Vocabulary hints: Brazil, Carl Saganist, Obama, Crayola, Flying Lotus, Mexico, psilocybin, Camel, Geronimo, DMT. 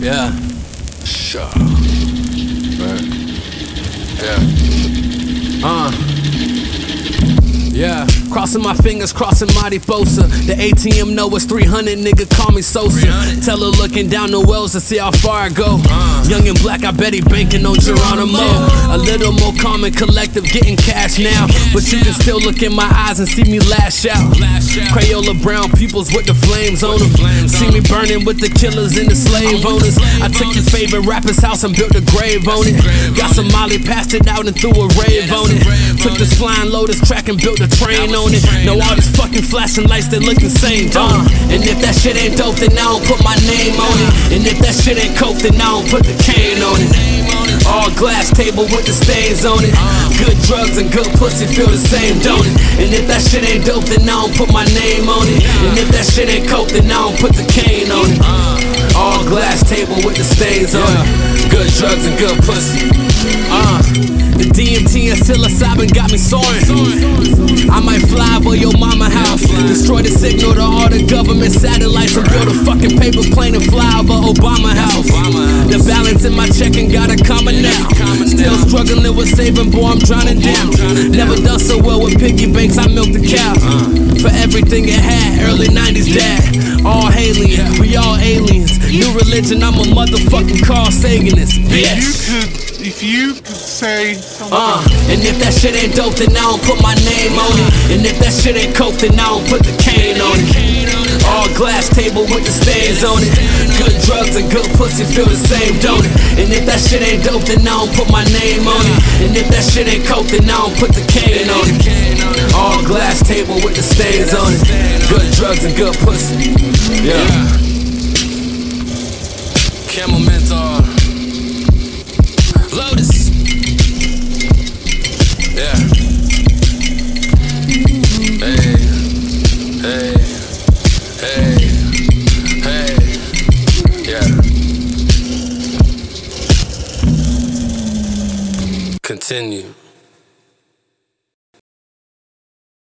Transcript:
Yeah. Sure. Right. Yeah. Yeah. Crossing my fingers, crossing mighty Bosa. The ATM know it's 300, nigga, call me Sosa. 300. Tell her looking down the wells to see how far I go. Young and black, I bet he banking on Geronimo. A little more calm and collective, getting cash now. But you can still look in my eyes and see me lash out. Crayola brown peoples with the flames on them. See me burning with the killers and the slave owners. I took your favorite rapper's house and built a grave on it. Got some molly, passed it out and threw a rave on it. Took this Flying Lotus track and built a train on it. Know all these fucking flashing lights that look insane, don't it? And if that shit ain't dope, then I don't put my name on it. And if that shit ain't coke, then I don't put the cane on it. All glass table with the stains on it. Good drugs and good pussy feel the same, don't it? And if that shit ain't dope, then I don't put my name on it. And if that shit ain't coke, then I don't put the cane on it. All glass table with the stains on it. Good drugs and good pussy. The DMT and psilocybin got me soaring. I might fly over your mama house, destroy the signal to all the government satellites, and build a fucking paper plane and fly over Obama house. The balance in my checking got a comma now. Still struggling with saving, boy, I'm drowning down. Never done so well with piggy banks, I milked the cow. For everything it had, early 90s dad. All alien, we all aliens. New religion, I'm a motherfucking Carl Saganist, bitch. If you could say something. And if that shit ain't dope, then I don't put my name on it. And if that shit ain't coke, then I don't put the cane on it. All glass table with the stains on it. Good drugs and good pussy feel the same, don't it? And if that shit ain't dope, then I don't put my name on it. And if that shit ain't coke, then I don't put the cane on it. All glass table with the stains on it. Good drugs and good pussy. Yeah. Camel mentor. Lotus. Yeah. Hey. Hey. Hey. Hey. Yeah. Continue.